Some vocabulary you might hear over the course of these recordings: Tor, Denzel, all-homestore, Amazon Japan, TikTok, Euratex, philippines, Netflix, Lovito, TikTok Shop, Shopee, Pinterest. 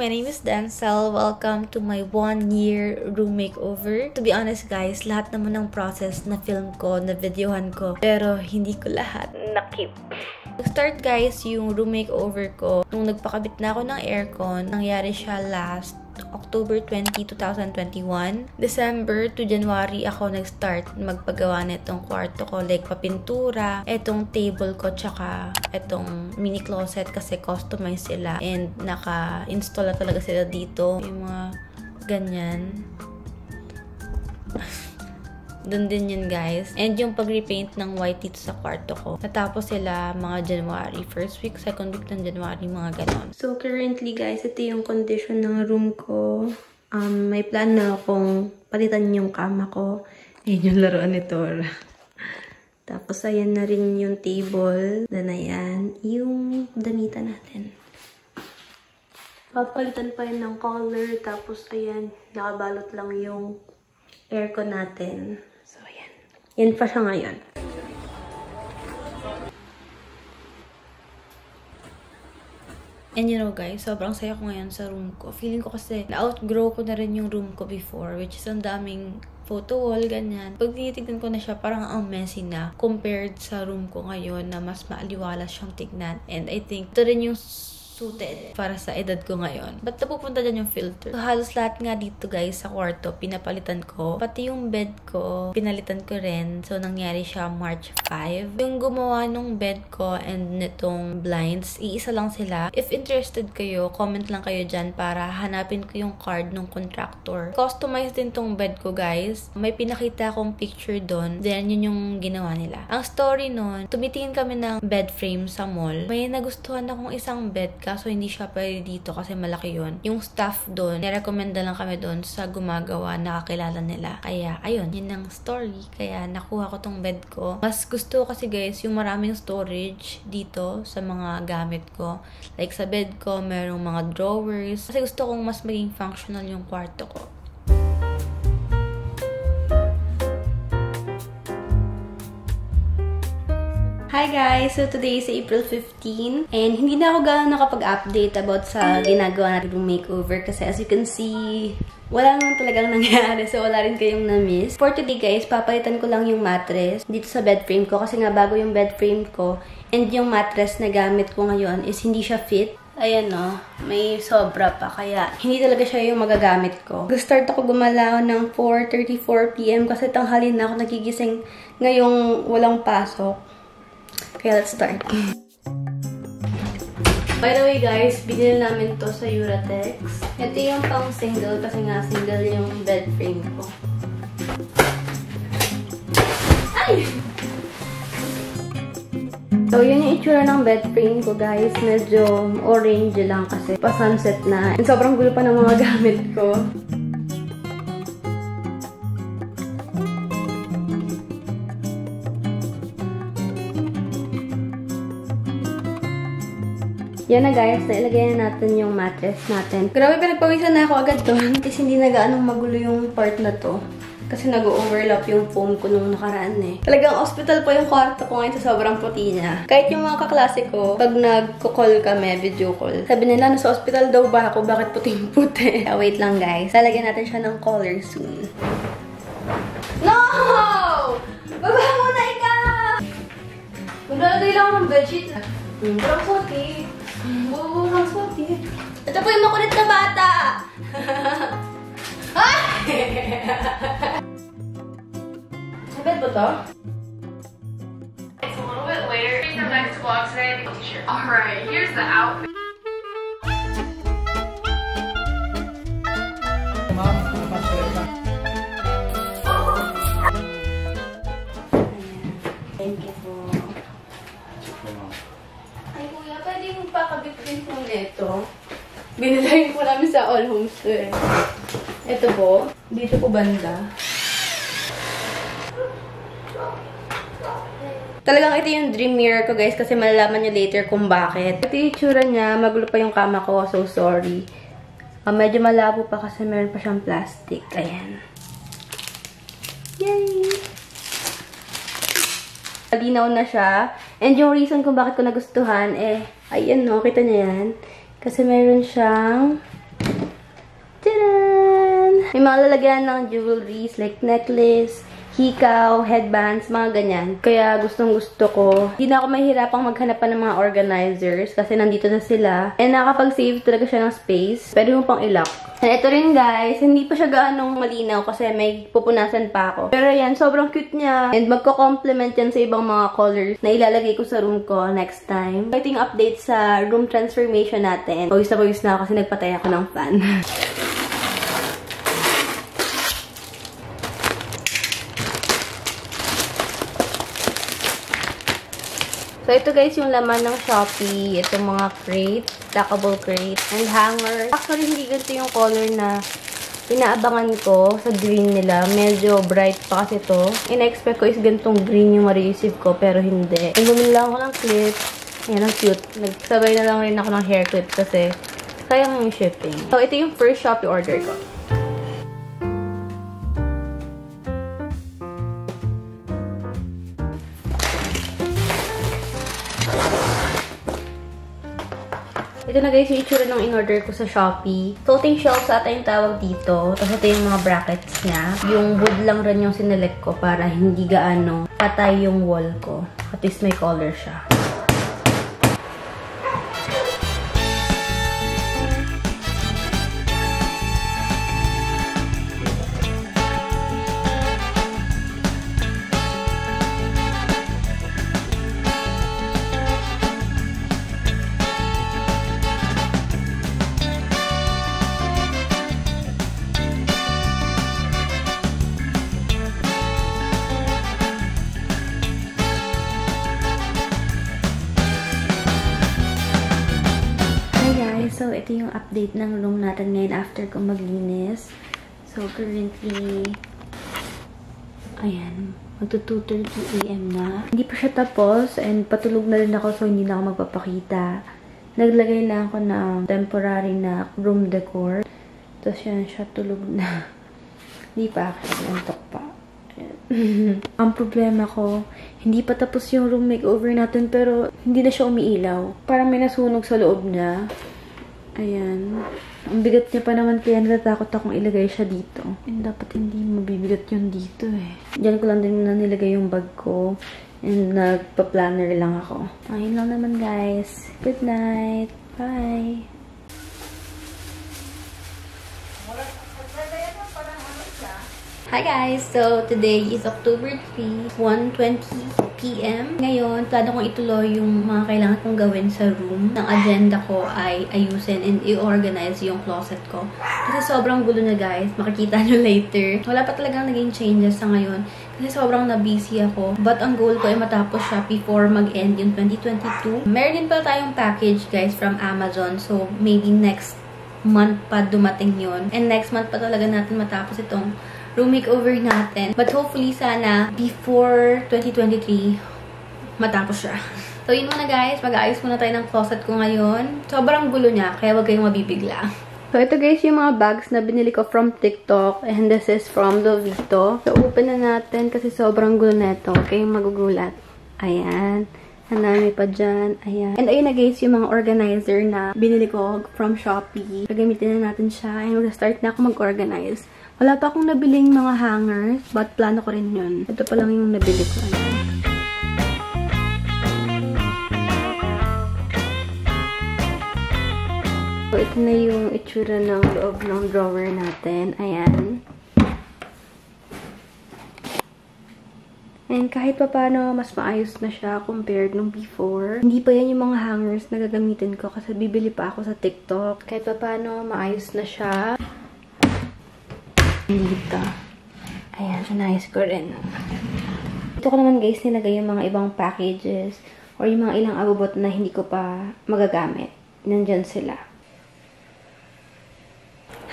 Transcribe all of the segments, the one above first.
my name is Denzel. Welcome to my 1-year room makeover. To be honest guys, lahat naman ng process na film ko, na videohan ko, pero hindi ko lahat na-keep. Nag-start guys yung room makeover ko nung nagpakabit na ako ng aircon. Nangyari siya last October 20, 2021. December to January ako nag-start magpagawa na itong kwarto ko. Like, papintura, etong table ko, tsaka etong mini closet kasi customized sila. And naka-install na talaga sila dito. Yung mga ganyan. Doon din yun guys. And yung pag-repaint ng white dito sa kwarto ko. Natapos sila mga January. First week, second week ng January, mga ganon. So currently guys, ito yung condition ng room ko. May plan na akong palitan yung kama ko. Ayan yung laruan ni Tor. Tapos ayan na rin yung table. Then ayan, yung damita natin. Papalitan pa yun ng color. Tapos ayan, nakabalot lang yung aircon natin. So, ayan. Yan pa siya ngayon. And you know guys, sobrang saya ko ngayon sa room ko. Feeling ko kasi na-outgrow ko na rin yung room ko before, which is ang daming photo wall, ganyan. Pag tinitignan ko na siya, parang ang messy na compared sa room ko ngayon na mas maaliwalas siyang tignan. And I think ito rin yung suited para sa edad ko ngayon. Ba't napupunta dyan yung filter? So, halos lahat nga dito guys sa kwarto, pinapalitan ko. Pati yung bed ko, pinalitan ko rin. So, nangyari siya March 5. Yung gumawa nung bed ko and nitong blinds, iisa lang sila. If interested kayo, comment lang kayo dyan para hanapin ko yung card ng contractor. Customized din tong bed ko guys. May pinakita akong picture doon. Then, yun yung ginawa nila. Ang story nun, tumitingin kami ng bed frame sa mall. May nagustuhan akong isang bed ka. So, hindi siya pwede dito kasi malaki yun. Yung staff doon, nirekomenda lang kami doon sa gumagawa, nakakilala nila. Kaya, ayun, yun ang story. Kaya, nakuha ko tong bed ko. Mas gusto kasi guys, yung maraming storage dito sa mga gamit ko. Like, sa bed ko, merong mga drawers. Kasi gusto kong mas maging functional yung kwarto ko. Hi guys! So today is April 15 and hindi na ako gano'n nakapag-update about sa ginagawa natin yung makeover kasi as you can see, wala naman talagang nangyari. So, wala rin kayong na-miss. For today, guys, papalitan ko lang yung mattress dito sa bed frame ko kasi nga bago yung bed frame ko and yung mattress na gamit ko ngayon is hindi siya fit. Ayan o, may sobra pa kaya hindi talaga siya yung magagamit ko. Nag-start ako gumalaw ng 4:34 PM kasi tanghali na ako nagigising ngayong walang pasok. Okay, let's start. By the way guys, binili namin to sa Euratex. Ito yung pang single kasi nga single yung bed frame ko. Ay! So, yun yung itsura ng bed frame ko guys. Medyo orange lang kasi pa-sunset na. And sobrang gulo pa ng mga gamit ko. Yan na guys, nailagay na natin yung mattress natin. Grabe, pinagpawisan na ako agad doon kasi hindi na gaanong magulo yung part na to. Kasi nag-overlap yung foam ko nung nakaraan eh. Talagang hospital po yung kwarto ko ngayon sa sobrang puti niya. Kahit yung mga kaklase ko, pag nag-call kami, video call, sabi nila, nasa hospital daw ba ako? Bakit puting-puti? Wait lang guys, lalagyan natin siya ng color soon. No! Baba muna ikaw! Maglalagay lang ako ng bedsheet. Parang puti. Oo, ang sotin. Ito po yung makulit na bata! Sabit ba to? It's a little bit later. Here's the next vlog today. Alright, here's the outfit. Thank you po. Pakabit po nito. Binili ko namin sa all-homestore. Ito po. Dito po banda. Talagang ito yung dream mirror ko guys kasi malalaman nyo later kung bakit. Ito yung tsura niya. Magulo pa yung kama ko. So sorry. Medyo malabo pa kasi meron pa siyang plastic. Ayan. Yay! Malinaw na siya. And yung reason kung bakit ko nagustuhan, ayan no, kita niya yan. Kasi meron siyang May mga lalagyan ng jewelries like necklace, hikaw, headbands, mga ganyan. Kaya gustong-gusto ko. Hindi na ako mahihirapang maghanap pa ng mga organizers kasi nandito na sila. And nakapag-save talaga siya ng space. Pwede mo pang ilock. And ito rin guys, hindi pa siya gaanong malinaw kasi may pupunasan pa ako. Pero yan, sobrang cute niya. And magko-complement yan sa ibang mga colors na ilalagay ko sa room ko next time. Ito yung update sa room transformation natin. Pawis na ako kasi nagpatay ako ng fan. So, ito guys, yung laman ng Shopee. Itong mga crate, stackable crate, and hanger. Actually, hindi ganito yung color na inaabangan ko sa green nila. Medyo bright pa kasi ito. Ina-expect ko is ganitong green yung ma-receive ko, pero hindi. And bumili lang ako ng clip. Ayan, ang cute. Nagsabay na lang rin ako ng hair clip kasi sayang yung shipping. So, ito yung first Shopee order ko. Ito na guys yung itsura ng in-order ko sa Shopee. Floating shelves ata yung tawag dito. Tapos ito yung mga brackets niya. Yung wood lang rin yung sinelect ko para hindi gaano patay yung wall ko. At least may color siya. So, ito yung update ng room natin ngayon after ko maglinis. So, currently, ayan, magto 2:30 AM na. Hindi pa siya tapos and patulog na rin ako so hindi na ako magpapakita. Naglagay na ako ng temporary na room decor. Tapos yan, siya tulog na. Hindi pa actually, antok pa. Ang problema ko, hindi pa tapos yung room makeover natin pero hindi na siya umiilaw. Parang may nasunog sa loob na. Ayan. Ang bigat niya pa naman kaya natatakot akong ilagay siya dito. And dapat hindi mabibigat yun dito eh. Diyan ko lang din na nilagay yung bag ko. And nagpa-planner lang ako. Ayun lang naman guys. Good night. Bye. Hi guys! So, today is October 3, 1:20 PM. Ngayon, plano kong ituloy yung mga kailangan kong gawin sa room. Ang agenda ko ay ayusin and i-organize yung closet ko. Kasi sobrang gulo na guys. Makikita nyo later. Wala pa talagang naging changes sa ngayon. Kasi sobrang na-busy ako. But ang goal ko ay matapos siya before mag-end yung 2022. Meron din pa tayong package guys from Amazon. So, maybe next month pa dumating yun. And next month pa talaga natin matapos itong room makeover natin. But hopefully, sana, before 2023, matapos siya. So, yun muna guys. Mag-aayos muna tayo ng closet ko ngayon. Sobrang gulo niya, kaya huwag kayong mabibigla. So, ito guys, yung mga bags na binili ko from TikTok. And this is from Lovito. So, open na natin kasi sobrang gulo na ito. Huwag kayong magugulat. Ayan. Hanami pa dyan. Ayan. And ayun na guys, yung mga organizer na binili ko from Shopee. Gagamitin na natin siya. And mag-start na ako mag-organize. Wala pa akong nabiling mga hangers, but plano ko rin yun. Ito pa lang yung nabili ko. Ayan. So, ito na yung itsura ng loob ng drawer natin. Ayan. And kahit pa paano, mas maayos na siya compared nung before. Hindi pa yan yung mga hangers na gagamitin ko kasi bibili pa ako sa TikTok. Kahit pa paano, maayos na siya. Dito. Ayan, inayos ko rin. Dito ko naman guys, nilagay yung mga ibang packages or yung mga ilang abubot na hindi ko pa magagamit. Nandyan sila.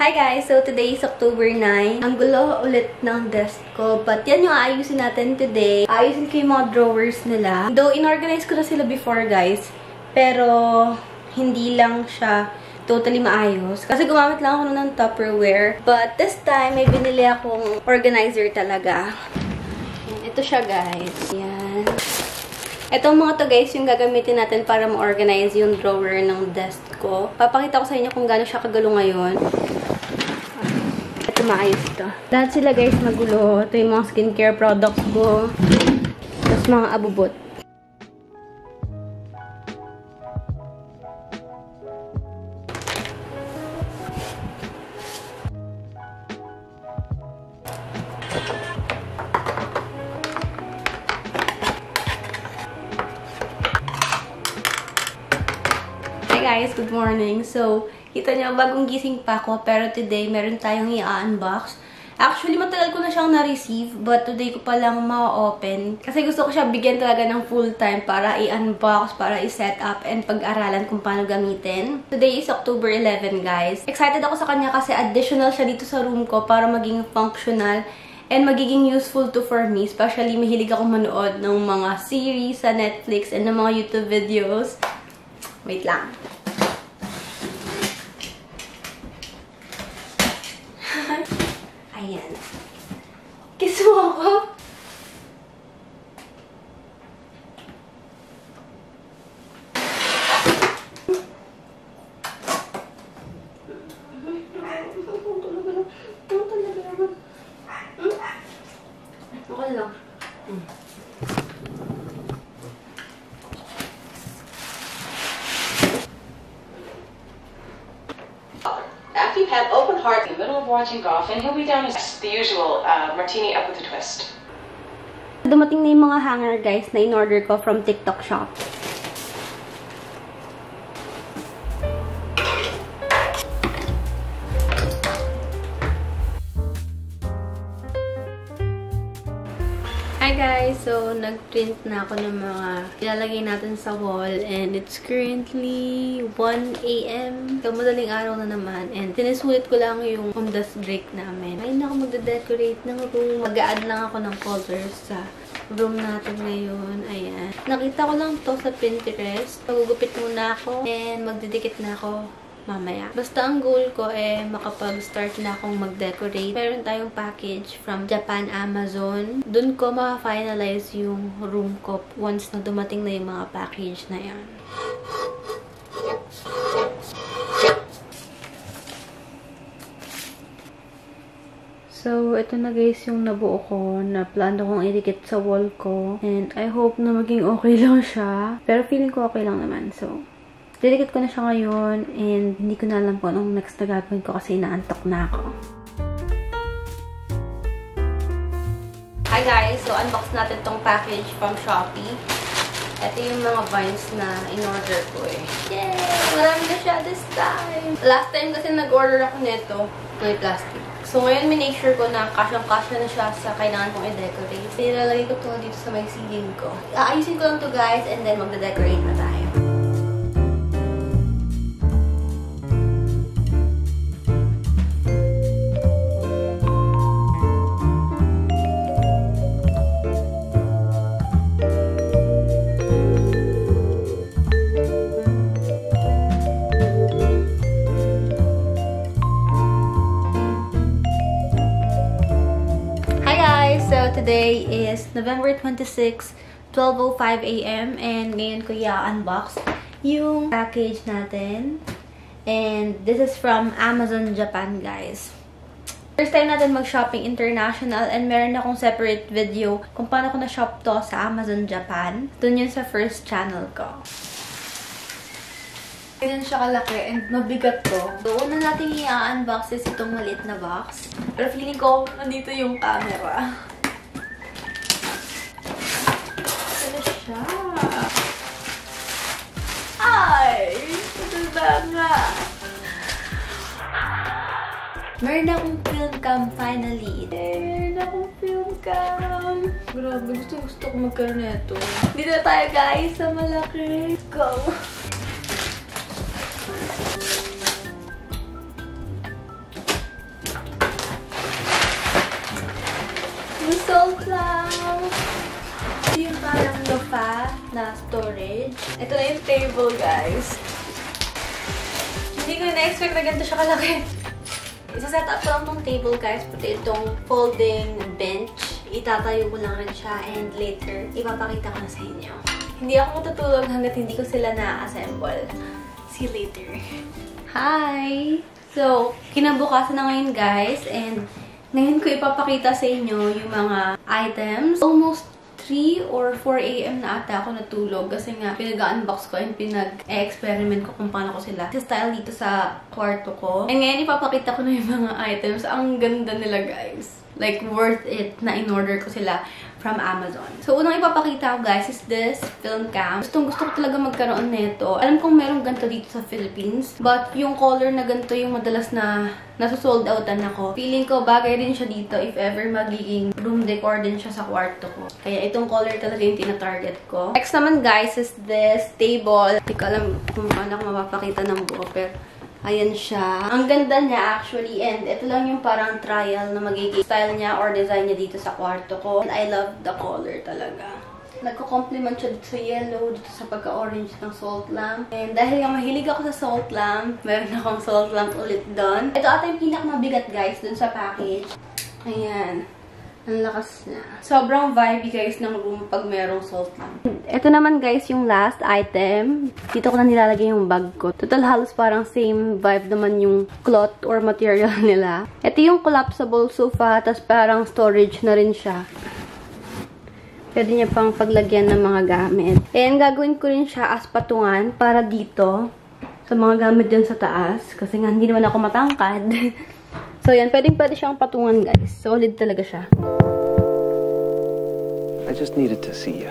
Hi guys! So, today is October 9. Ang gulo ulit ng desk ko. But yan yung aayusin natin today. Aayusin ko yung mga drawers nila. Though, inorganize ko na sila before guys. Pero, hindi lang siya totally maayos. Kasi gumamit lang ako ng Tupperware. But this time, may binili akong organizer talaga. Ayan, ito siya guys. Ayan. Itong mga to guys, yung gagamitin natin para ma-organize yung drawer ng desk ko. Papakita ko sa inyo kung gaano siya kagulo ngayon. Ito maayos ito. Lahat sila guys magulo. Ito yung mga skincare products ko. Tapos mga abubot. Guys, good morning. So, kita niyo, bagong gising pa ako, pero today, meron tayong i-unbox. Actually, matagal ko na siyang na-receive, but today ko palang ma-open. Kasi gusto ko siya bigyan talaga ng full-time para i-unbox, para i-set up, and pag-aralan kung paano gamitin. Today is October 11, guys. Excited ako sa kanya kasi additional siya dito sa room ko para maging functional and magiging useful to for me. Especially, mahilig ako manood ng mga series sa Netflix and ng mga YouTube videos. Wait lang. Ayan. Kiss mo ako. Okay lang. Have open heart in the middle of watching golf, and he'll be down as the usual martini up with a twist. Dumating na yung mga hanger guys na in-order ko from TikTok Shop. Hi guys! So, nag-print na ako ng mga ilalagay natin sa wall and it's currently 1 AM. So, madaling araw na naman and sinisulit ko lang yung umdas break namin. Ayun na ako magda-decorate ng room. Mag-a-add lang ako ng colors sa room natin ngayon. Ayan. Nakita ko lang to sa Pinterest. Magugupit muna ako and magdidikit na ako mamaya. Basta ang goal ko eh makapag-start na akong mag-decorate. Meron tayong package from Japan, Amazon. Doon ko ma-finalize yung room ko once na dumating na yung mga package na yan. So, ito na guys yung nabuo ko na plano kong idikit sa wall ko. And I hope na maging okay lang siya. Pero feeling ko okay lang naman. So, didikit ko na siya ngayon and hindi ko na alam kung anong next na gagawin ko kasi inaantok na ako. Hi guys! So, unbox natin tong package from Shopee. Ito yung mga vines na in-order ko eh. Yay! Marami na siya this time! Last time kasi nag-order ako nito may plastic. So, ngayon minake sure ko na kasyang-kasya na siya sa kailangan kong i-decorate. Nilalagay ko ito dito sa may ceiling ko. Aayusin ko lang to guys and then magda-decorate na tayo. Today is November 26, 12:05 AM and ngayon ko i-unbox yung package natin. And this is from Amazon Japan, guys. First time natin mag-shopping international and meron akong separate video kung paano ko na-shop to sa Amazon Japan. Doon yun sa first channel ko. Ganyan siya kalaki and mabigat ko. So, una natin i-unbox is itong maliit na box. Pero feeling ko, nandito yung camera. Siya. Ay! Ito ba nga? Meron akong film cam finally. Meron akong film cam. Grabe, gusto ko magkaroon na ito. Dito tayo guys sa malaki. Let's go! Result lang! Ito yung parang lupa na storage. Ito na yung table, guys. Hindi ko na-expect na ganito siya kalaki. Isa-set up ko lang tong table, guys. Pati itong folding bench. Itatayo ko lang rin siya and later, ipapakita ko na sa inyo. Hindi ako matutulog hanggat hindi ko sila na-assemble. See you later. Hi! So, kinabukasan na ngayon, guys. And ngayon ko ipapakita sa inyo yung mga items. Almost 3 or 4 a.m. na ata ako natulog kasi nga pinag-unbox ko and pinag-experiment ko kung paano ko sila style dito sa kwarto ko. And ngayon ipapakita ko na yung mga items. Ang ganda nila, guys. Like, worth it na in-order ko sila from Amazon. So, unang ipapakita ko, guys, is this film cam. Gusto ko talaga magkaroon nito. Alam kong merong ganito dito sa Philippines. But, yung color na ganito yung madalas na nasusold outan ako. Feeling ko, bagay rin siya dito if ever magiging room decor din siya sa kwarto ko. Kaya, itong color talaga yung tina-target ko. Next naman, guys, is this table. Hindi ko alam kung paano ako mapapakita ng buo, pero ayan siya. Ang ganda niya actually, and ito lang yung parang trial na magiging style niya or design niya dito sa kwarto ko. And I love the color talaga. Nagko-compliment siya dito sa yellow, dito sa pagka-orange ng salt lamp. And dahil nga mahilig ako sa salt lamp, meron akong salt lamp ulit doon. Ito ata yung pinakamabigat, guys, doon sa package. Ayan. Ang lakas niya. Sobrang vibey, guys, ng room pag merong salt lamp. Ito naman, guys, yung last item. Dito ko na nilalagay yung bag ko. Total, halos parang same vibe naman yung cloth or material nila. Ito yung collapsible sofa, tas parang storage na rin siya. Pwede niya pang paglagyan ng mga gamit. And gagawin ko rin siya as patungan para dito sa mga gamit dyan sa taas. Kasi nga, hindi naman ako matangkad. So, yan. Pwede siyang patungan, guys. Solid talaga siya. I just needed to see ya.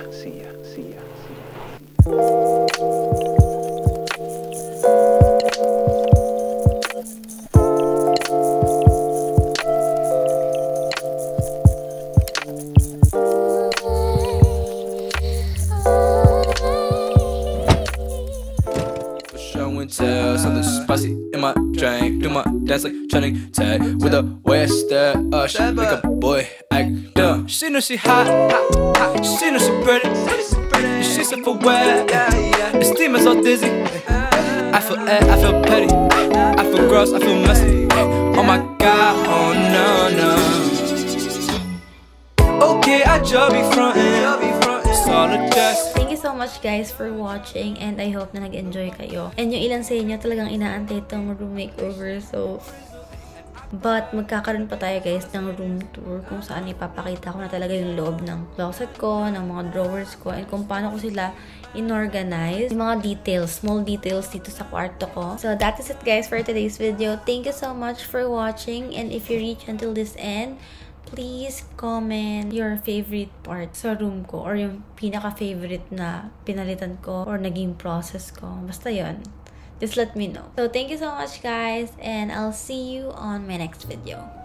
Dance like turning tag with a west she make a boy act dumb. She know she hot, hot, hot. She know she pretty, she's so aware. This team is all dizzy. I feel air, I feel petty, I feel gross, I feel messy. Oh my god, oh no. Okay, I just be frontin', it's all a jest. Thank you so much, guys, for watching, and I hope na nag-enjoy kayo. And yung ilan sa inyo talagang inaantay itong room makeover, so but magkakaroon pa tayo, guys, ng room tour kung saan ipapakita ko na talaga yung loob ng closet ko, ng mga drawers ko, and kung paano ko sila inorganize, yung mga details, small details dito sa kwarto ko. So that is it, guys, for today's video. Thank you so much for watching, and if you reach until this end, please comment your favorite part sa room ko or yung pinaka-favorite na pinalitan ko or naging process ko. Basta yun. Just let me know. So, thank you so much, guys, and I'll see you on my next video.